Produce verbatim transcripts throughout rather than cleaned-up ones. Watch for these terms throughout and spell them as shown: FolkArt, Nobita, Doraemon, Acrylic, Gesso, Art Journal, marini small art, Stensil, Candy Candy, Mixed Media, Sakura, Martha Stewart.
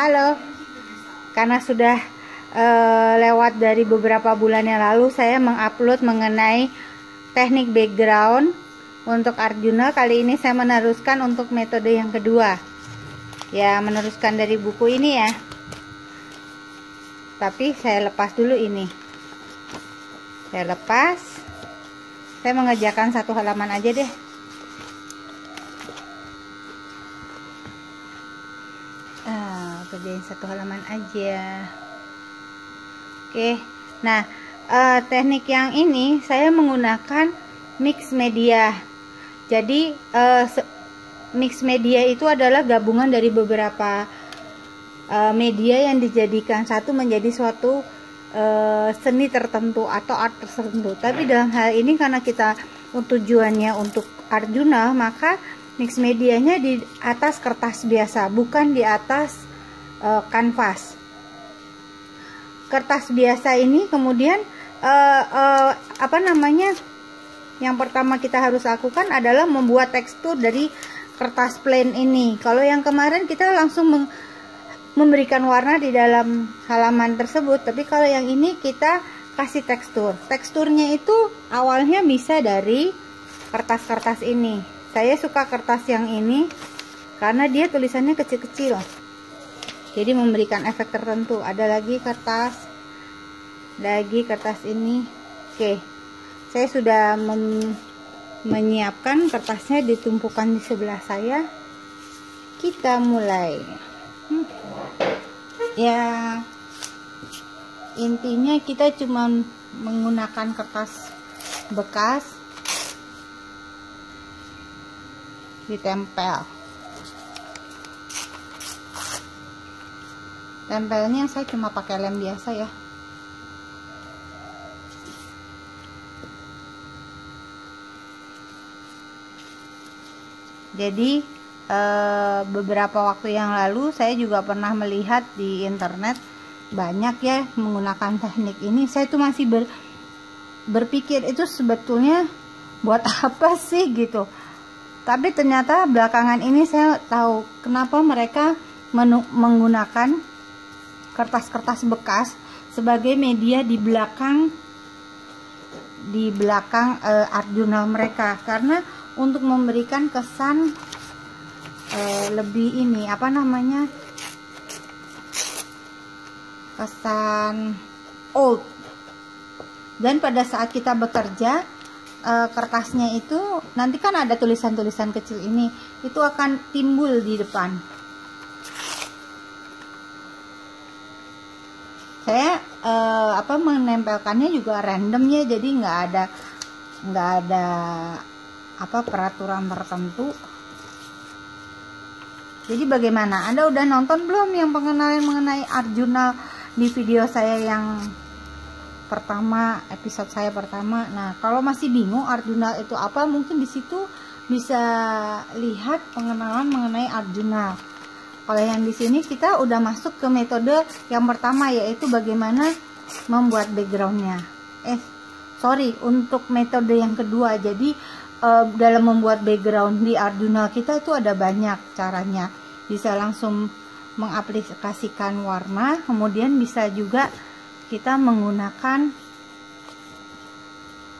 Halo, karena sudah uh, lewat dari beberapa bulan yang lalu saya mengupload mengenai teknik background untuk art journal. Kali ini saya meneruskan untuk metode yang kedua, ya, meneruskan dari buku ini ya. Tapi saya lepas dulu ini, saya lepas, saya mengerjakan satu halaman aja deh. Ah, kerjain satu halaman aja. Oke, nah eh, teknik yang ini saya menggunakan mixed media. Jadi eh, mixed media itu adalah gabungan dari beberapa media yang dijadikan satu menjadi suatu uh, seni tertentu atau art tertentu. Tapi dalam hal ini karena kita tujuannya untuk art journal, maka mix medianya di atas kertas biasa, bukan di atas uh, kanvas. Kertas biasa ini kemudian uh, uh, apa namanya? Yang pertama kita harus lakukan adalah membuat tekstur dari kertas plain ini. Kalau yang kemarin kita langsung meng memberikan warna di dalam halaman tersebut, tapi kalau yang ini kita kasih tekstur. Teksturnya itu awalnya bisa dari kertas-kertas ini. Saya suka kertas yang ini karena dia tulisannya kecil-kecil, jadi memberikan efek tertentu. Ada lagi kertas, lagi kertas ini. Oke, saya sudah menyiapkan kertasnya, ditumpukan di sebelah saya. Kita mulai. Hmm. Ya, intinya kita cuma menggunakan kertas bekas ditempel. Tempelnya saya cuma pakai lem biasa ya. Jadi beberapa waktu yang lalu saya juga pernah melihat di internet banyak ya menggunakan teknik ini. Saya tuh masih ber, berpikir itu sebetulnya buat apa sih gitu. Tapi ternyata belakangan ini saya tahu kenapa mereka menu, menggunakan kertas-kertas bekas sebagai media di belakang di belakang uh, art journal mereka, karena untuk memberikan kesan Eh, lebih ini apa namanya kesan old. Dan pada saat kita bekerja eh, kertasnya itu nanti kan ada tulisan-tulisan kecil ini, itu akan timbul di depan. Saya eh, apa menempelkannya juga random ya, jadi nggak ada nggak ada apa peraturan tertentu. Jadi bagaimana? Anda udah nonton belum yang pengenalan mengenai art journal di video saya yang pertama, episode saya pertama. Nah, kalau masih bingung art journal itu apa, mungkin di situ bisa lihat pengenalan mengenai art journal. Kalau yang di sini kita udah masuk ke metode yang pertama, yaitu bagaimana membuat backgroundnya. Eh, sorry, untuk metode yang kedua. Jadi Uh, dalam membuat background di art journal kita itu ada banyak caranya. Bisa langsung mengaplikasikan warna, kemudian bisa juga kita menggunakan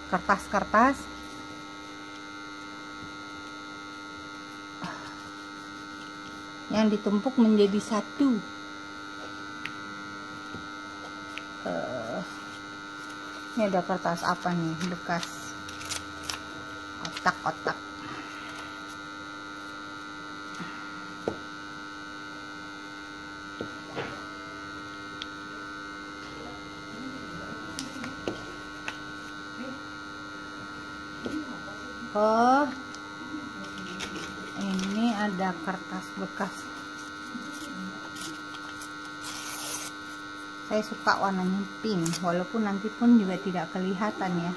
kertas-kertas. Yang ditumpuk menjadi satu. Uh, ini ada kertas apa nih? Bekas. Otak-otak. Oh, ini ada kertas bekas. Saya suka warnanya pink, walaupun nanti pun juga tidak kelihatan ya.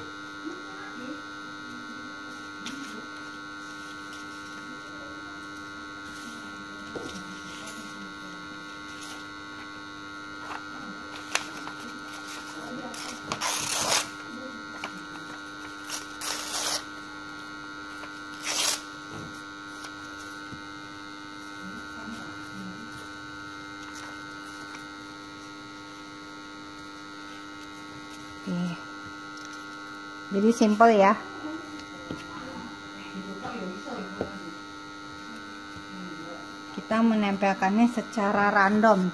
Nih. Jadi simple ya. Kita menempelkannya secara random.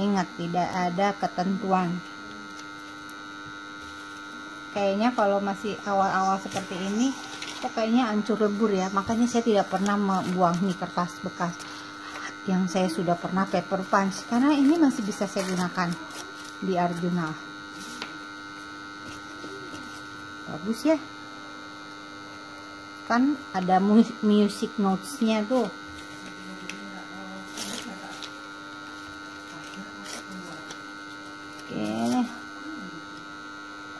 Ingat, tidak ada ketentuan. Kayaknya kalau masih awal-awal seperti ini, kok kayaknya hancur lebur ya. Makanya saya tidak pernah membuang nih kertas bekas yang saya sudah pernah paper punch, karena ini masih bisa saya gunakan di Arjuna. Bagus ya, kan ada music notes-nya tuh. Oke.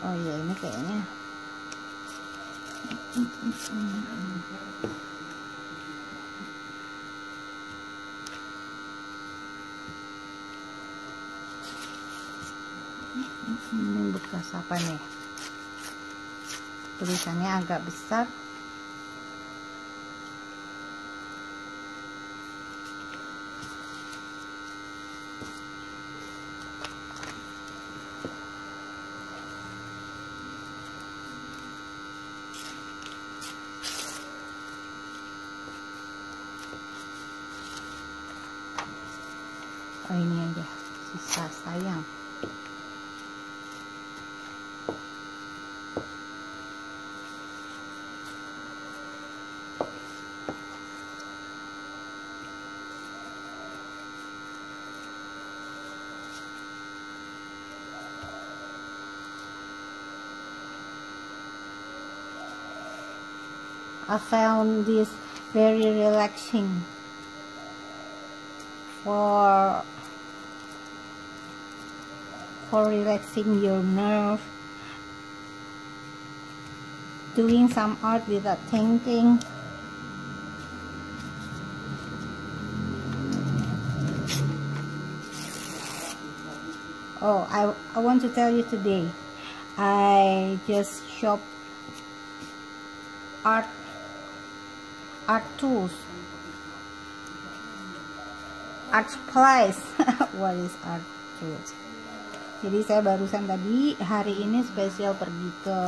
Oh iya, ini kayaknya ini bekas apa nih? Tulisannya agak besar. Oh, ini aja sisa, sayang. I found this very relaxing for for relaxing your nerve, doing some art without thinking. Oh, I, I want to tell you today, I just shop art art tools, art supplies. What is art tools? Jadi saya barusan tadi hari ini spesial pergi ke,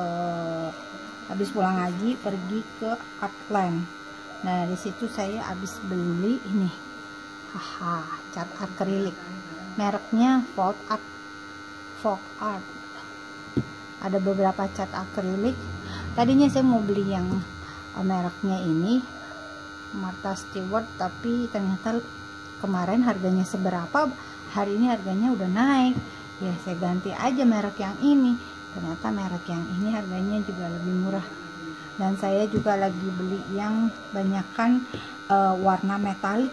habis pulang ngaji pergi ke Artland. Nah di situ saya habis beli ini, haha, cat akrilik, mereknya FolkArt. FolkArt. Ada beberapa cat akrilik. Tadinya saya mau beli yang mereknya ini, Martha Stewart, tapi ternyata kemarin harganya seberapa, hari ini harganya udah naik ya, saya ganti aja merek yang ini. Ternyata merek yang ini harganya juga lebih murah, dan saya juga lagi beli yang banyakan uh, warna metalik.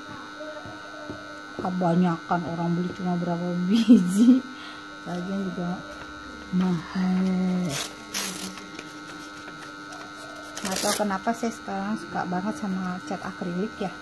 Kebanyakan orang beli cuma berapa biji, lagian juga mahal. Nggak tahu kenapa saya sekarang suka banget sama cat akrilik ya.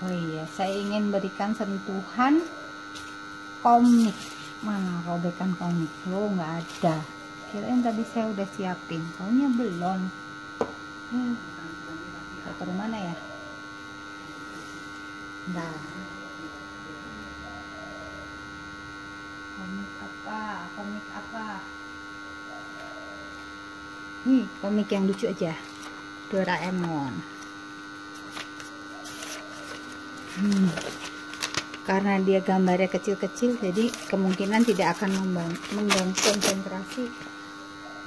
Oh iya, saya ingin berikan sentuhan komik. Mana robekan komik lo? Oh, nggak ada. Kirain tadi saya udah siapin, taunya belum. Hmm. Paper mana ya? Nah, komik apa? Komik apa? Nih, komik yang lucu aja. Doraemon. Hmm. Karena dia gambarnya kecil-kecil, jadi kemungkinan tidak akan mengganggu konsentrasi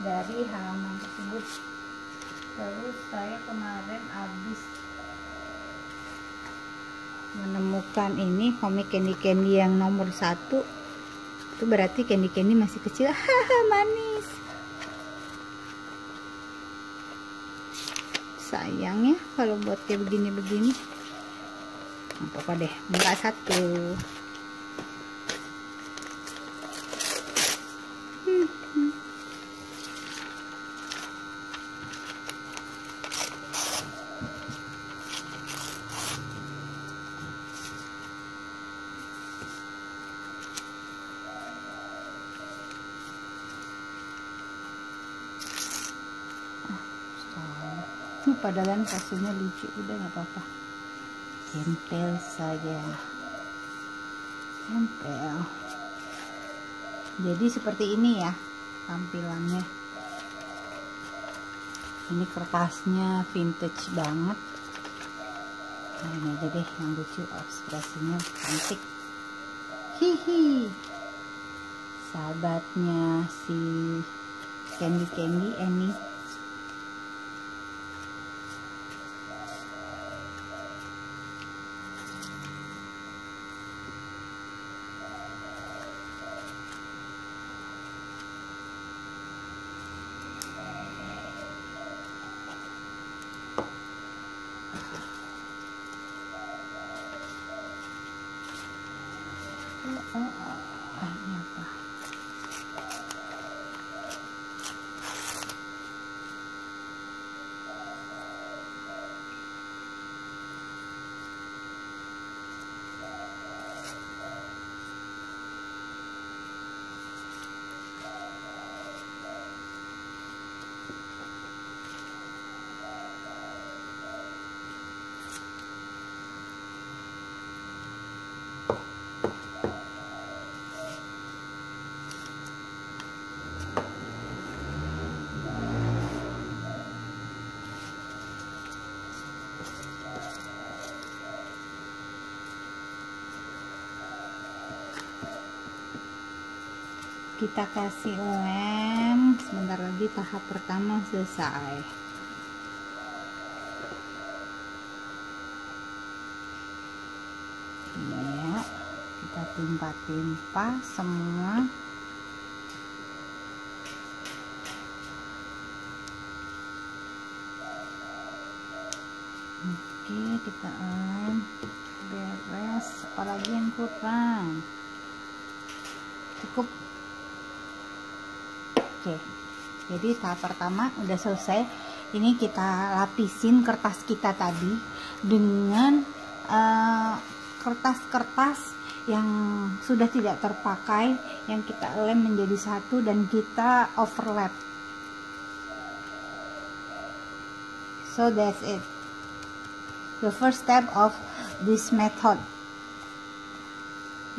dari halaman tersebut. Terus saya kemarin habis menemukan ini komik Candy Candy yang nomor satu. Itu berarti Candy Candy masih kecil. Haha, manis. Sayang ya kalau buat kayak begini-begini. Apa deh, buka satu. Hmm. Padahal hasilnya lucu, udah nggak apa-apa, tempel saja, tempel. Jadi seperti ini ya tampilannya. Ini kertasnya vintage banget. Nah, ini aja deh yang lucu, ekspresinya cantik. Hihi, sahabatnya si Candy Candy Annie. Kita kasih lem, sebentar lagi tahap pertama selesai. Ya, kita timpa-timpa semua. Oke, kita lem, beres. Apalagi yang kurang? Cukup. Oke, jadi tahap pertama udah selesai. Ini kita lapisin kertas kita tadi dengan kertas-kertas uh, yang sudah tidak terpakai, yang kita lem menjadi satu dan kita overlap. So that's it. The first step of this method.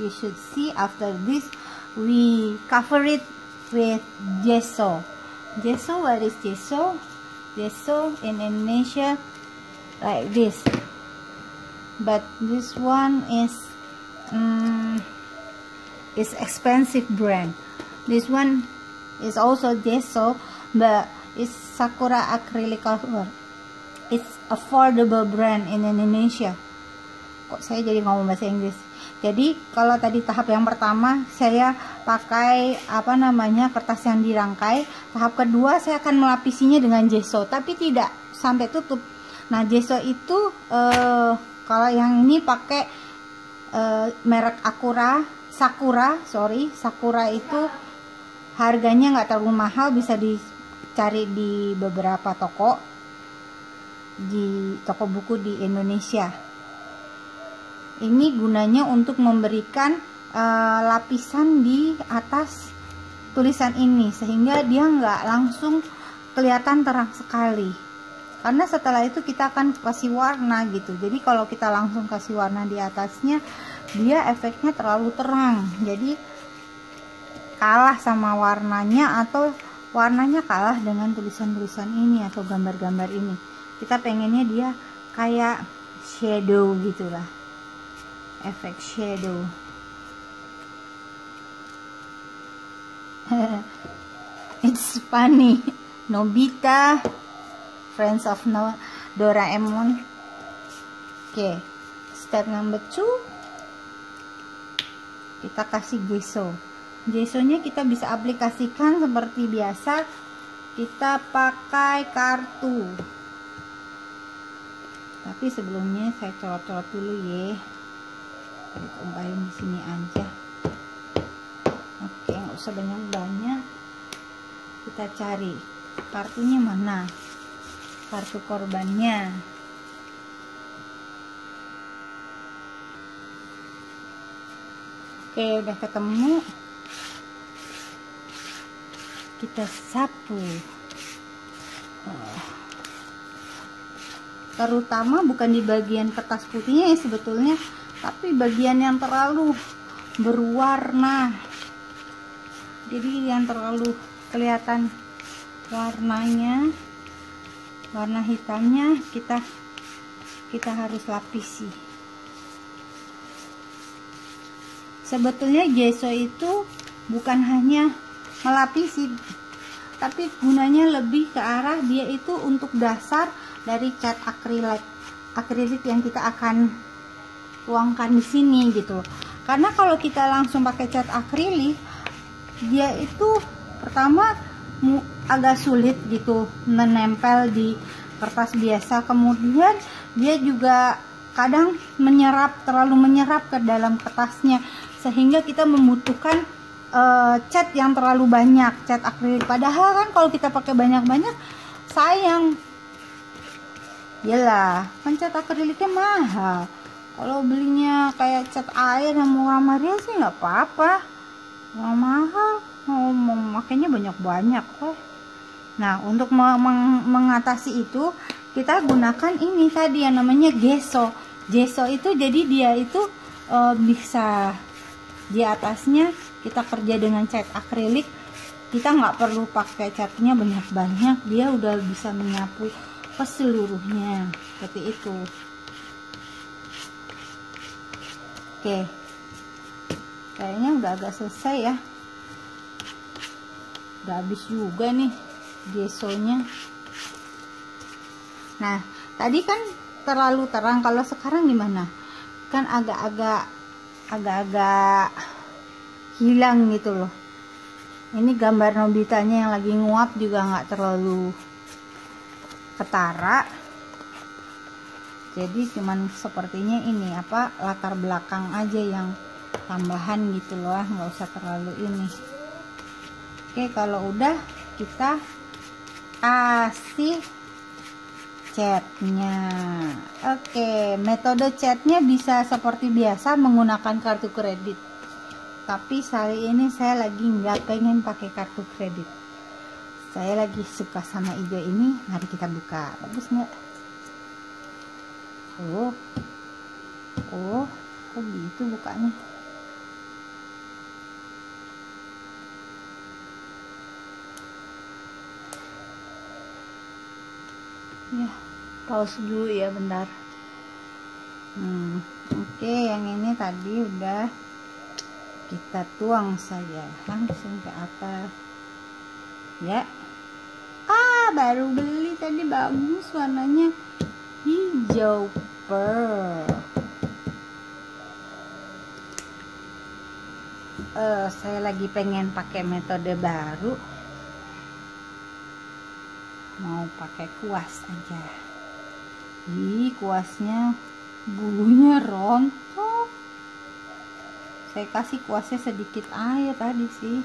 You should see after this we cover it with gesso. Gesso, what is gesso? Gesso in Indonesia like this, but this one is um, is expensive brand. This one is also gesso, but it's Sakura acrylic cover. It's affordable brand in Indonesia. Kok saya jadi ngomong bahasa Inggris? Jadi kalau tadi tahap yang pertama saya pakai apa namanya kertas yang dirangkai, tahap kedua saya akan melapisinya dengan gesso, tapi tidak sampai tutup. Nah, gesso itu eh, kalau yang ini pakai eh, merek Acura, Sakura, sorry, Sakura itu harganya nggak terlalu mahal, bisa dicari di beberapa toko, di toko buku di Indonesia. Ini gunanya untuk memberikan uh, lapisan di atas tulisan ini sehingga dia nggak langsung kelihatan terang sekali, karena setelah itu kita akan kasih warna gitu. Jadi kalau kita langsung kasih warna di atasnya, dia efeknya terlalu terang, jadi kalah sama warnanya, atau warnanya kalah dengan tulisan-tulisan ini atau gambar-gambar ini. Kita pengennya dia kayak shadow gitulah, efek shadow. It's funny. Nobita, friends of no Doraemon. Oke, okay. Step number two, kita kasih gesso. Gessonya kita bisa aplikasikan seperti biasa, kita pakai kartu. Tapi sebelumnya saya colok-colok dulu ya. Kumpain di sini aja. Oke, nggak usah banyak-banyak. Kita cari kartunya mana? Kartu korbannya. Oke, udah ketemu. Kita sapu. terutama bukan di bagian kertas putihnya ya sebetulnya, tapi bagian yang terlalu berwarna, jadi yang terlalu kelihatan warnanya, warna hitamnya kita kita harus lapisi. Sebetulnya gesso itu bukan hanya melapisi, tapi gunanya lebih ke arah dia itu untuk dasar dari cat akrilik, akrilik yang kita akan tuangkan di sini gitu. Karena kalau kita langsung pakai cat akrilik, dia itu pertama agak sulit gitu menempel di kertas biasa, kemudian dia juga kadang menyerap, terlalu menyerap ke dalam kertasnya, sehingga kita membutuhkan cat yang terlalu banyak, cat akrilik. Padahal kan kalau kita pakai banyak-banyak sayang. Iyalah, kan cat akriliknya mahal. Kalau belinya kayak cat air yang murah meriah sih nggak apa-apa. Wah, mahal, mau memakainya banyak-banyak kok. Nah, untuk meng mengatasi itu kita gunakan ini tadi yang namanya gesso. Gesso itu jadi dia itu e, bisa di atasnya kita kerja dengan cat akrilik, kita nggak perlu pakai catnya banyak-banyak, dia udah bisa menyapu ke seluruhnya seperti itu. Oke, kayaknya udah agak selesai ya, udah habis juga nih gessonya. Nah tadi kan terlalu terang, kalau sekarang gimana, kan agak-agak agak-agak hilang gitu loh. Ini gambar Nobitanya yang lagi nguap juga nggak terlalu ketara, jadi cuman sepertinya ini apa latar belakang aja yang tambahan gitu loh, nggak usah terlalu ini. Oke, kalau udah kita kasih catnya. Oke, metode catnya bisa seperti biasa menggunakan kartu kredit, tapi kali ini saya lagi nggak pengen pakai kartu kredit, saya lagi suka sama hijau ini. Mari kita buka, bagus nggak? Oh oh kok gitu bukanya? Ya pause dulu ya bentar. hmm, oke okay, yang ini tadi udah kita tuang saja langsung ke atas ya. Ah baru beli tadi, bagus warnanya hijau pearl. Uh, saya lagi pengen pakai metode baru, mau pakai kuas aja. Ih kuasnya bulunya rontok, saya kasih kuasnya sedikit air tadi sih.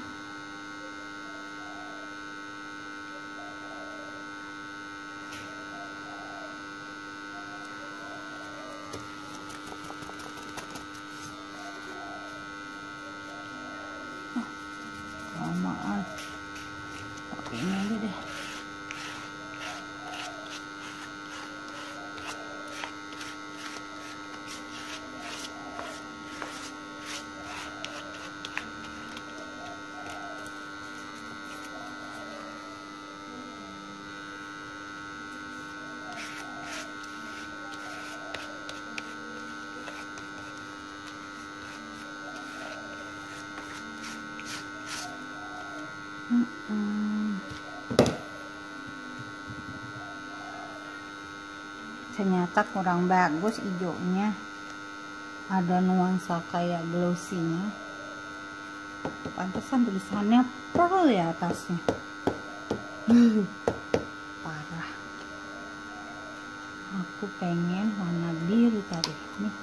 Oh, lamaan. Oke, ini aja deh. Ternyata kurang bagus hijaunya, ada nuansa kayak glossy-nya. Pantesan tulisannya pearl ya atasnya. Parah. Aku pengen warna biru tadi. Nih,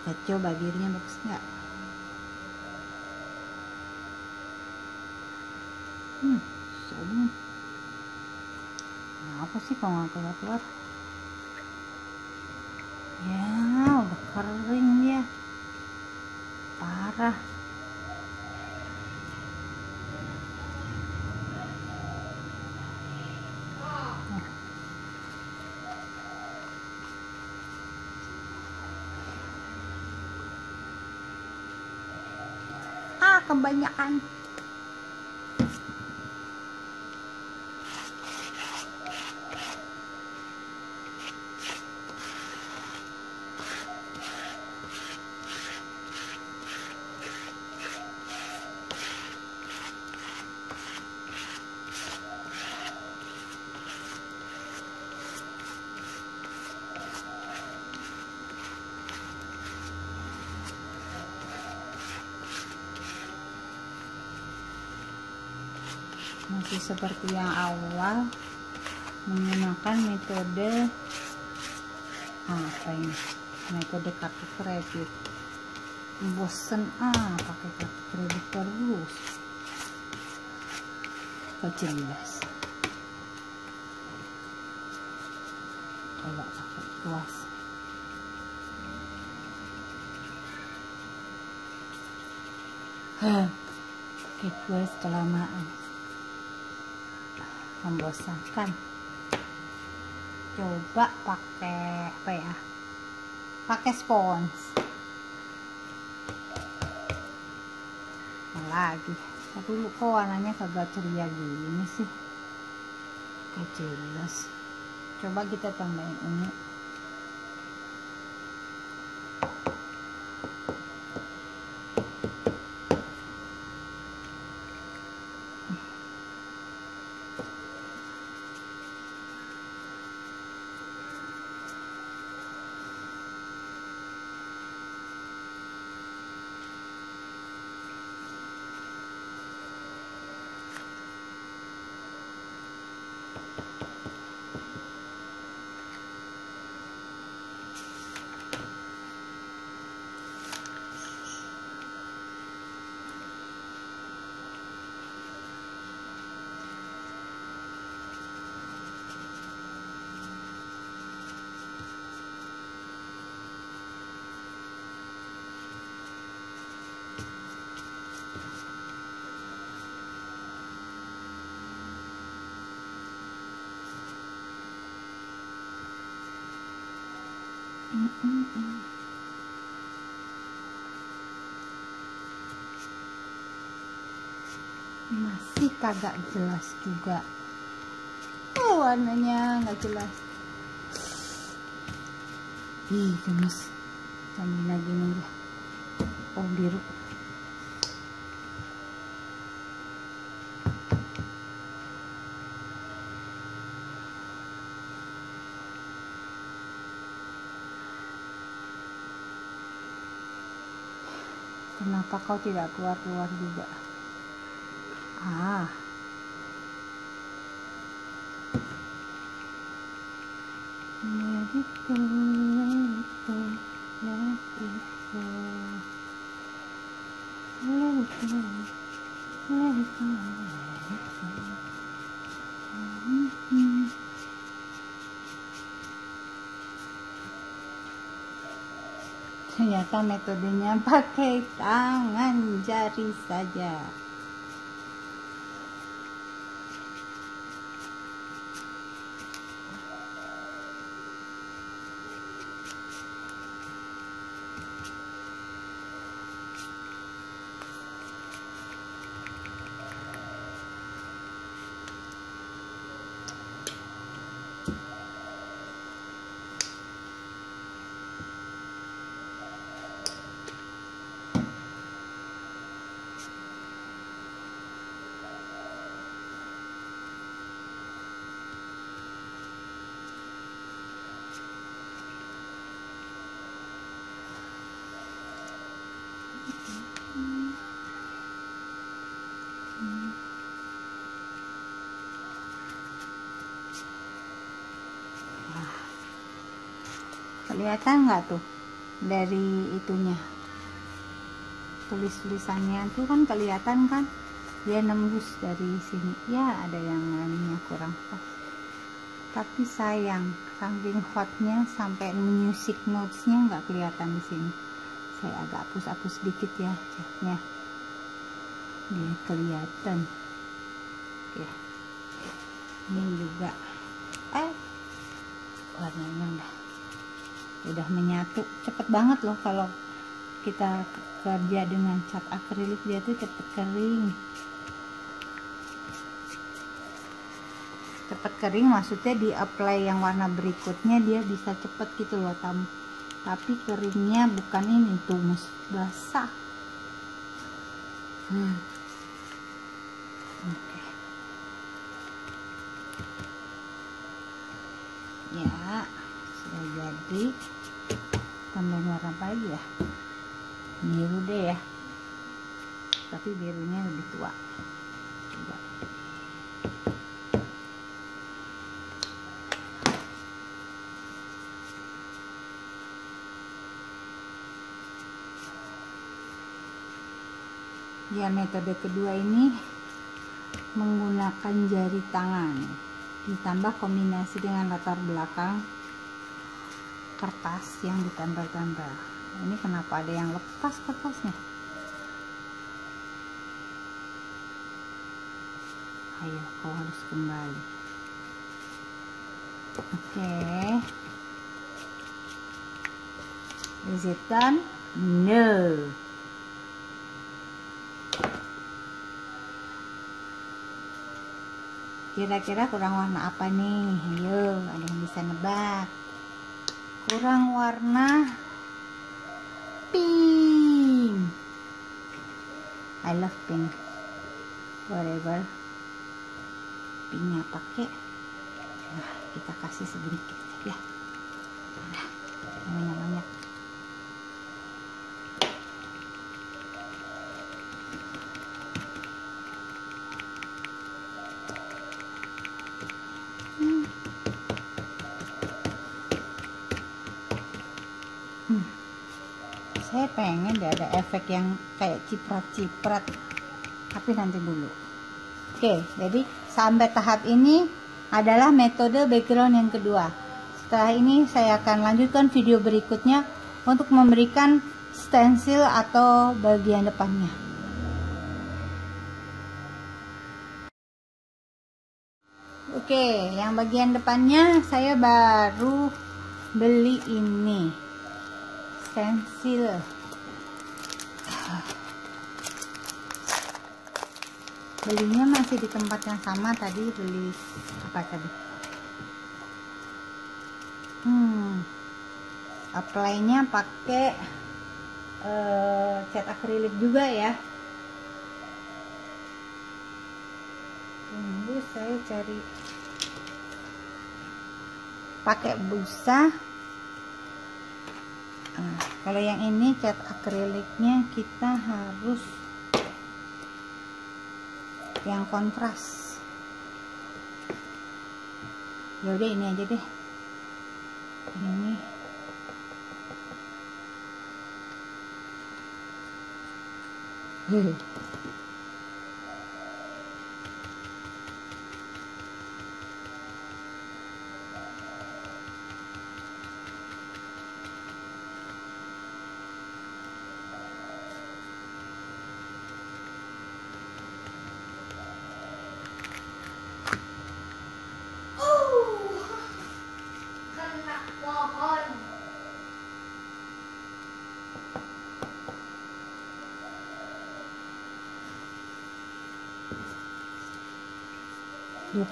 kita coba birunya bagus nggak? Hmm, sedih. Nah, apa sih kalau nggak keluar-keluar? Ya udah kering ya, parah. Nah. kebanyakan. Masih seperti yang awal, menggunakan metode apa ini? Metode kartu kredit. Bosen ah pakai kartu kredit terus. Gak jelas. Coba pakai kuas. Hah, pakai kuas kelamaan. Membosankan. Coba pakai apa ya? Pakai spons. Lagi. Tapi kok warnanya kagak ceria gini sih? Gak jelas. Coba kita tambahin ini. Masih kagak jelas juga, oh, warnanya nggak jelas. Ih, gemes. Sambil lagi nih, oh biru. Kenapa kau tidak keluar-keluar juga? Ah. Let it go, let it go, let it go. Let it go, let it go, let it go. Mm-hmm. Ternyata metodenya pakai tangan jari saja. Kelihatan nggak tuh dari itunya, tulis-tulisannya tuh kan kelihatan kan, dia nembus dari sini ya, ada yang lainnya kurang pas. Tapi sayang, saking hotnya sampai music notes-nya nggak kelihatan di sini. Saya agak hapus-hapus sedikit ya catnya, dia kelihatan. Oke, ini juga eh warnanya udah udah menyatu cepet banget loh. Kalau kita kerja dengan cat akrilik dia tuh cepet kering. Cepet kering maksudnya di apply yang warna berikutnya dia bisa cepet gitu loh, tam. Tapi keringnya bukan ini tuh, mas, basah. Hmm. Oke. Okay. Ya, sudah jadi. Tambahin warna apa lagi ya? Biru deh ya. Tapi birunya lebih tua. Coba. Ya, metode kedua ini menggunakan jari tangan ditambah kombinasi dengan latar belakang kertas yang ditambal-tambal. Ini kenapa ada yang lepas kertasnya? Ayo, kau harus kembali. Oke, is it done? No. Kira-kira kurang warna apa nih? Ayo, ada yang bisa nebak? Kurang warna pink. I love pink, whatever pinknya pakai. Nah, kita kasih sedikit ya, nah, banyak-banyak. Saya pengen dia ada efek yang kayak ciprat-ciprat, tapi nanti dulu. Oke, jadi sampai tahap ini adalah metode background yang kedua. Setelah ini saya akan lanjutkan video berikutnya untuk memberikan stensil atau bagian depannya. Oke, yang bagian depannya saya baru beli ini, stensil. Belinya masih di tempat yang sama tadi, beli apa tadi? Hmm, apply-nya pakai uh, cat akrilik juga ya. Tunggu saya cari. Pakai busa. Nah, kalau yang ini cat akriliknya kita harus yang kontras. Ya udah ini aja deh. Ini. Hmm.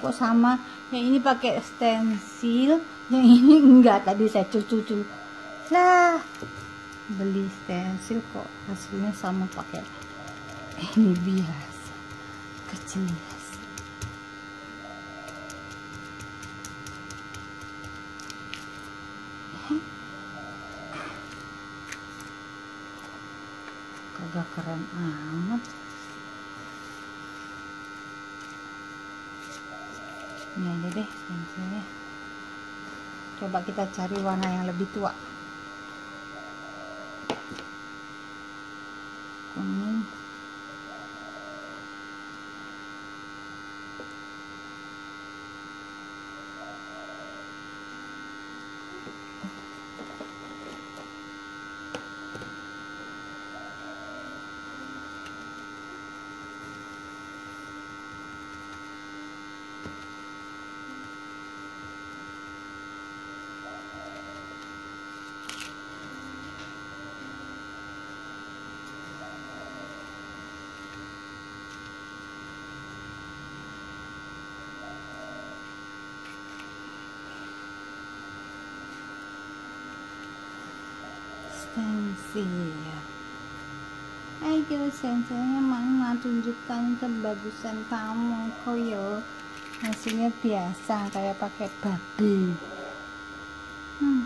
Kok sama yang ini pakai stensil, yang ini enggak, tadi saya cucu-cucu lah. Beli stensil kok hasilnya sama pakai ini, biasa kecil. Kagak keren amat. Ini aja deh stensilnya. Coba kita cari warna yang lebih tua. Kuning. kasih. Ayo sensilnya mana, tunjukkan kebagusan kamu. Koyo hasilnya biasa kayak pakai babi. hmm.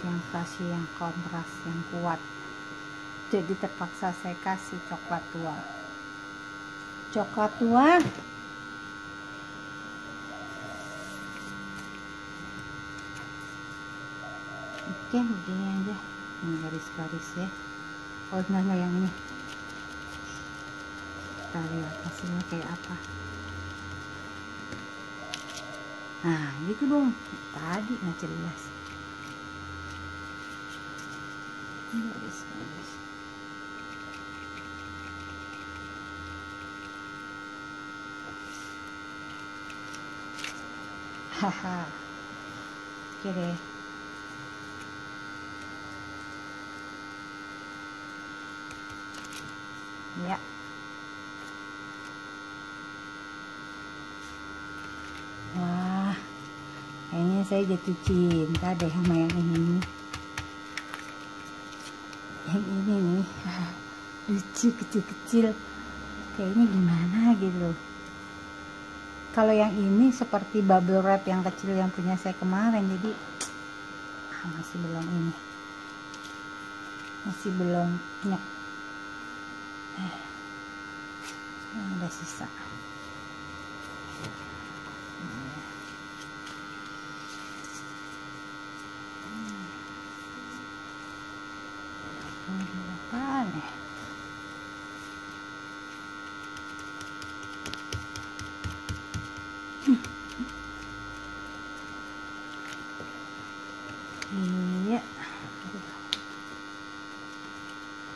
Yang kasih yang kontras yang kuat, jadi terpaksa saya kasih coklat tua. Coklat tua oke, begini aja garis-garis ya. Oh enggak, enggak yang ini, kita lihat hasilnya kayak apa. Nah gitu dong, tadi nggak jelas. Garis, garis. Haha, oke deh. Ya. Wah, kayaknya saya jatuh cinta deh sama yang ini. Yang ini nih lucu kecil-kecil, kayaknya gimana gitu. Kalau yang ini seperti bubble wrap yang kecil yang punya saya kemarin, jadi ah, masih belum ini, masih belum nyek. Eh, udah sisa. Iya,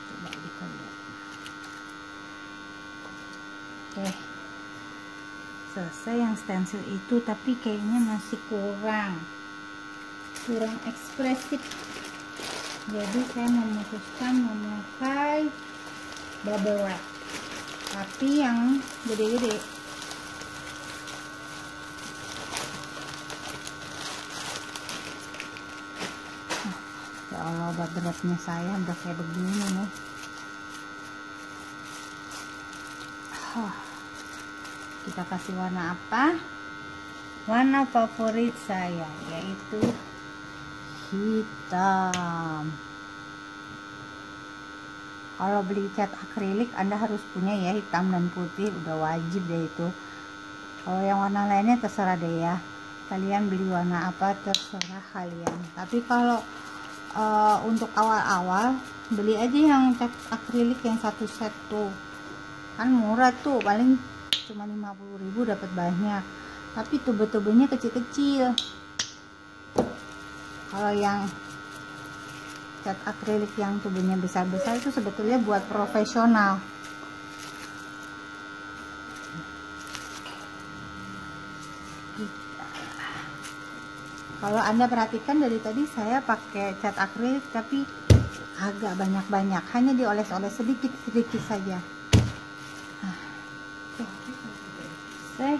coba kita lihat. Oke, selesai yang stensil itu, tapi kayaknya masih kurang kurang ekspresif. Jadi saya memutuskan memakai bubble wrap, tapi yang gede-gede. Kalau obat beratnya saya udah kayak begini nih. Oh, kita kasih warna apa? Warna favorit saya yaitu hitam. Kalau beli cat akrilik Anda harus punya ya hitam dan putih, udah wajib deh itu. Kalau yang warna lainnya terserah deh ya, kalian beli warna apa terserah kalian. Tapi kalau Uh, untuk awal-awal beli aja yang cat akrilik yang satu set tuh kan murah tuh, paling cuma lima puluh ribu dapat banyak, tapi tube-tubenya kecil-kecil. Kalau yang cat akrilik yang tubenya besar-besar itu sebetulnya buat profesional. Kalau Anda perhatikan dari tadi saya pakai cat akrilik tapi agak banyak-banyak, hanya dioles-oles sedikit-sedikit saja. Nah,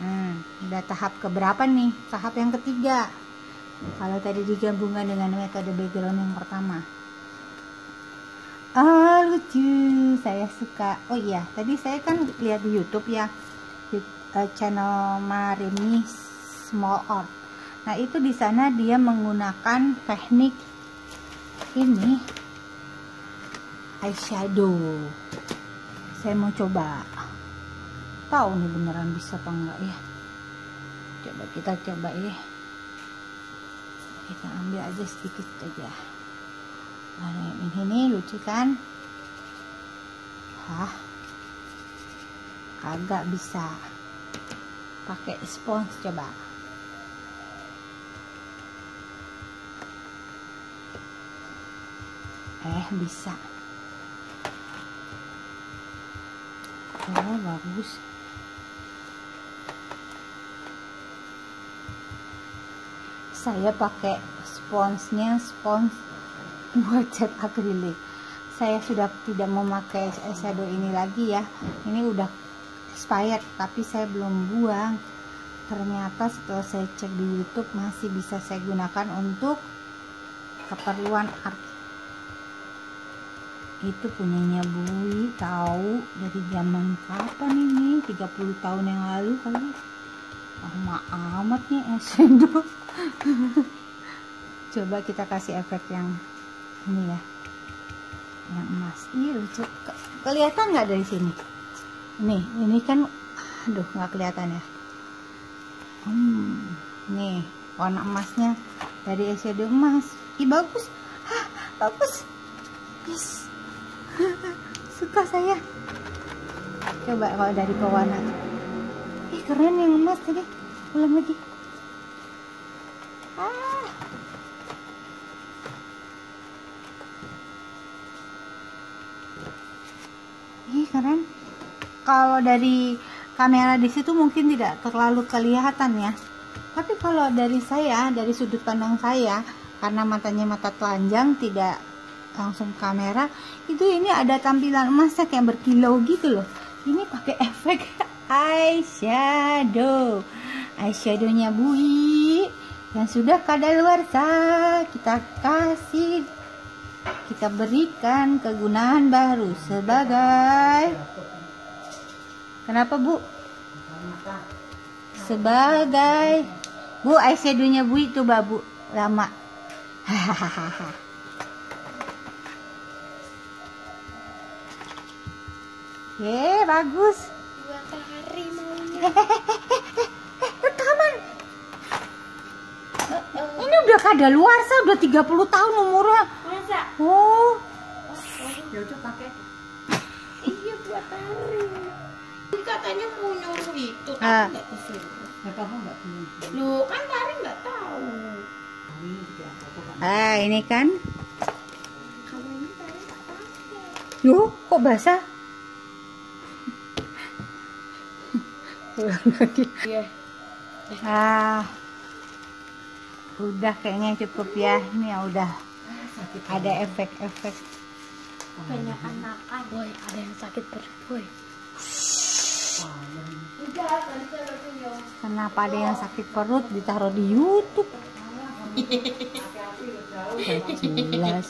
hmm, udah tahap keberapa nih? Tahap yang ketiga. Kalau tadi digabungkan dengan metode background yang pertama. Oh lucu, saya suka. Oh iya, tadi saya kan lihat di YouTube ya, di uh, channel Marini Small Art. Nah itu di sana dia menggunakan teknik ini eyeshadow. Saya mau coba, tahu nih beneran bisa apa enggak ya. Coba kita coba ya, kita ambil aja sedikit aja. Nah yang ini nih lucu kan? Hah? Agak bisa pakai spons, coba. Eh bisa, oh bagus. saya pakai sponsnya, spons buat cat akrilik. Saya sudah tidak memakai eyeshadow ini lagi ya, ini udah expired tapi saya belum buang. Ternyata setelah saya cek di YouTube masih bisa saya gunakan untuk keperluan art. Itu punyanya Bui, tahu dari zaman kapan ini, tiga puluh tahun yang lalu kali. Lama amat nih eyeshadow. Coba kita kasih efek yang ini ya, yang emas. Iya lucu, Ke kelihatan nggak dari sini? Nih ini kan, aduh nggak kelihatan ya. Hmm, nih warna emasnya dari eyeshadow emas. Ih bagus, hah, bagus, yes. Suka saya. Coba kalau dari pewarna, ih keren yang emas tadi. Ulang lagi. Ah. Ih keren. Kalau dari kamera di situ mungkin tidak terlalu kelihatan ya. Tapi kalau dari saya, dari sudut pandang saya, karena matanya mata telanjang tidak langsung kamera, itu ini ada tampilan emasnya kayak berkilau gitu loh. Ini pakai efek eyeshadow, eyeshadownya Bui yang sudah kadaluarsa kita kasih, kita berikan kegunaan baru sebagai, kenapa Bu? Sebagai Bu, eyeshadownya Bui itu babu lama. Hahaha. Ye, bagus. Buat hari maunya. Rekaman. Uh -oh. Ini udah kadaluarsa, udah tiga puluh tahun umurnya. Masa? Oh. Ya udah pakai. Iya buat hari. Ini katanya mau nyuruh itu, ah. Tapi nggak disuruh. Nah, kamu nggak punya. Lu kan hari nggak tahu. Ah, ini kan. Kamu ini hari nggak pakai. Loh, kok basah? Yeah. Ah, udah kayaknya cukup ya. Ini ya udah ada efek-efek. Banyak anak boy, ada yang sakit perut boy. Kenapa ada yang sakit perut ditaruh di YouTube? Jelas.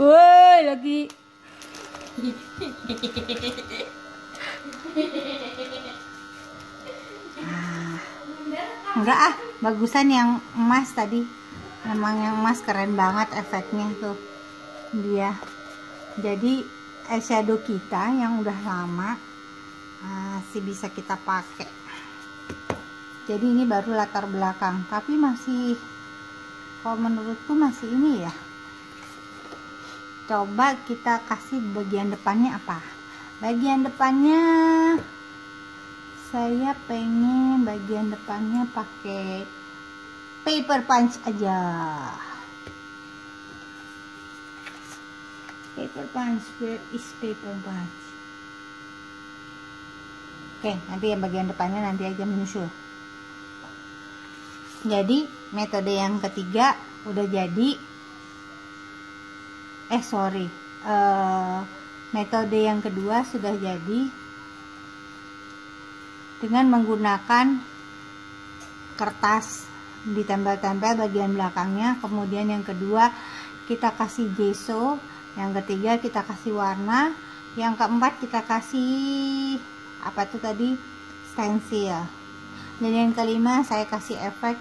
Woi lagi. Enggak ah, bagusan yang emas tadi. Memang yang emas keren banget efeknya tuh dia. Jadi eyeshadow kita yang udah lama masih bisa kita pakai. Jadi ini baru latar belakang, tapi masih, kalau menurutku masih ini ya. Coba kita kasih bagian depannya apa? Bagian depannya saya pengen bagian depannya pakai paper punch aja. Paper punch, where is paper punch? Oke, nanti yang bagian depannya nanti aja menyusul. Jadi metode yang ketiga udah jadi. Eh sorry, uh, metode yang kedua sudah jadi. Dengan menggunakan kertas ditempel-tempel bagian belakangnya, kemudian yang kedua kita kasih gesso, yang ketiga kita kasih warna, yang keempat kita kasih apa tuh tadi, stensil, dan yang kelima saya kasih efek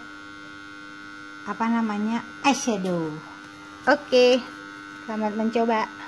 apa namanya, eyeshadow. Oke, selamat mencoba.